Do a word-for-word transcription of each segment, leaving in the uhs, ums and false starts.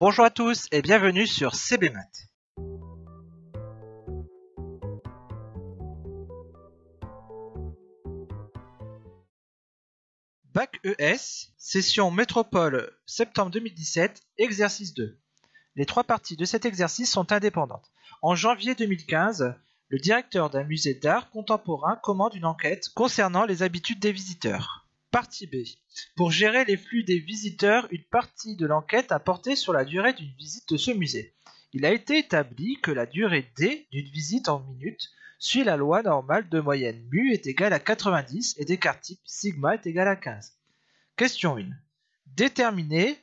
Bonjour à tous et bienvenue sur CBMaths. Bac E S, session Métropole, septembre deux mille dix-sept, exercice deux. Les trois parties de cet exercice sont indépendantes. En janvier deux mille quinze, le directeur d'un musée d'art contemporain commande une enquête concernant les habitudes des visiteurs. Partie B. Pour gérer les flux des visiteurs, une partie de l'enquête a porté sur la durée d'une visite de ce musée. Il a été établi que la durée D d'une visite en minutes suit la loi normale de moyenne. Mu est égale à quatre-vingt-dix et d'écart type sigma est égal à quinze. Question un. Déterminer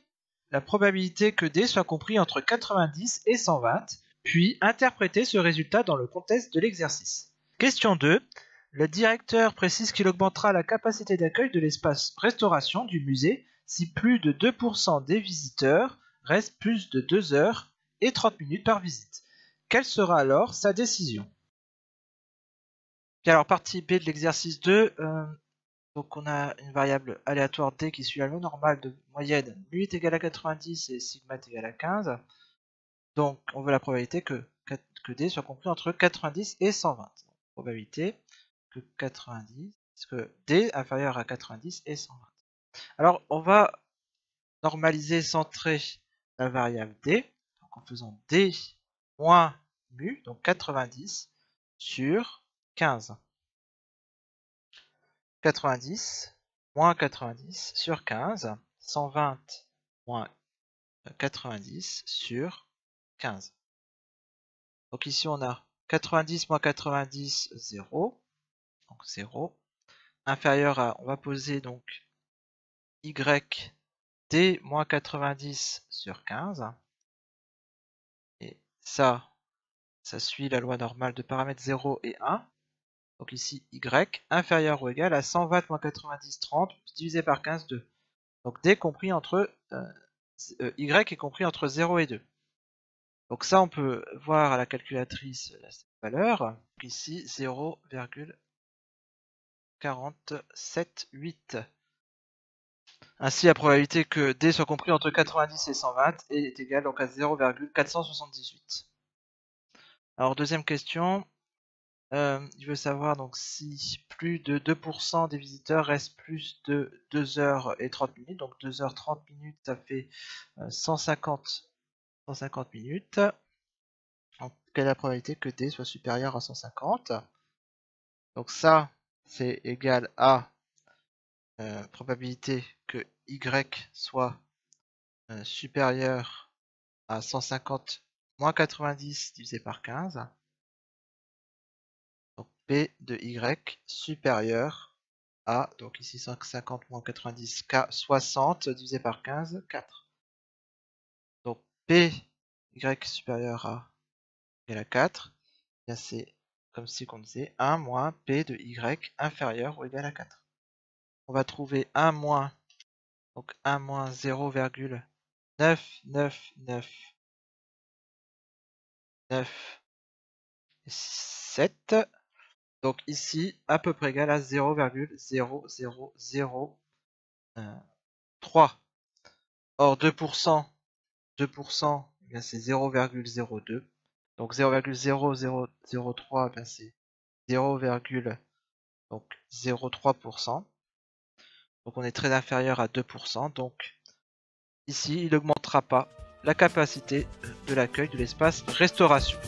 la probabilité que D soit compris entre quatre-vingt-dix et cent vingt, puis interpréter ce résultat dans le contexte de l'exercice. Question deux. Le directeur précise qu'il augmentera la capacité d'accueil de l'espace restauration du musée si plus de deux pour cent des visiteurs restent plus de deux heures et trente minutes par visite. Quelle sera alors sa décision? Bien, alors, partie B de l'exercice deux. Euh, donc, on a une variable aléatoire D qui suit la loi normale de moyenne. Mu est égal à quatre-vingt-dix et sigma est égal à quinze. Donc, on veut la probabilité que, que D soit compris entre quatre-vingt-dix et cent vingt. Donc, probabilité quatre-vingt-dix, parce que D inférieur à quatre-vingt-dix et cent vingt. Alors on va normaliser, centrer la variable D, donc en faisant D moins mu, donc quatre-vingt-dix sur quinze. quatre-vingt-dix moins quatre-vingt-dix sur quinze, cent vingt moins quatre-vingt-dix sur quinze. Donc ici on a quatre-vingt-dix moins quatre-vingt-dix, zéro. Donc zéro, inférieur à, on va poser donc y d moins quatre-vingt-dix sur quinze, et ça, ça suit la loi normale de paramètres zéro et un, donc ici y inférieur ou égal à cent vingt moins quatre-vingt-dix, trente, divisé par quinze, deux. Donc d compris entre, euh, y est compris entre zéro et deux. Donc ça, on peut voir à la calculatrice cette valeur, donc ici zéro virgule quarante-sept virgule huit. Ainsi, la probabilité que D soit compris entre quatre-vingt-dix et cent vingt est égale donc à zéro virgule quatre cent soixante-dix-huit. Alors, deuxième question. Euh, je veux savoir donc si plus de deux pour cent des visiteurs restent plus de deux heures et trente minutes. Donc deux heures trente minutes, ça fait cent cinquante minutes. Donc, quelle est la probabilité que D soit supérieur à cent cinquante? Donc ça, c'est égal à euh, probabilité que y soit euh, supérieur à cent cinquante moins quatre-vingt-dix divisé par quinze. Donc P de y supérieur à, donc ici cent cinquante moins quatre-vingt-dix, soixante divisé par quinze, quatre. Donc P y supérieur à égale à quatre, bien c'est comme si on disait un moins P de Y inférieur ou égal à quatre. On va trouver un moins, donc un moins zéro virgule neuf neuf neuf neuf sept, donc ici à peu près égal à zéro virgule zéro zéro zéro trois. Or deux pour cent, deux pour cent bien c'est zéro virgule zéro deux. Donc zéro virgule zéro zéro zéro trois, ben c'est zéro virgule zéro trois pour cent. Donc on est très inférieur à deux pour cent. Donc ici, il n'augmentera pas la capacité de l'accueil de l'espace restauration.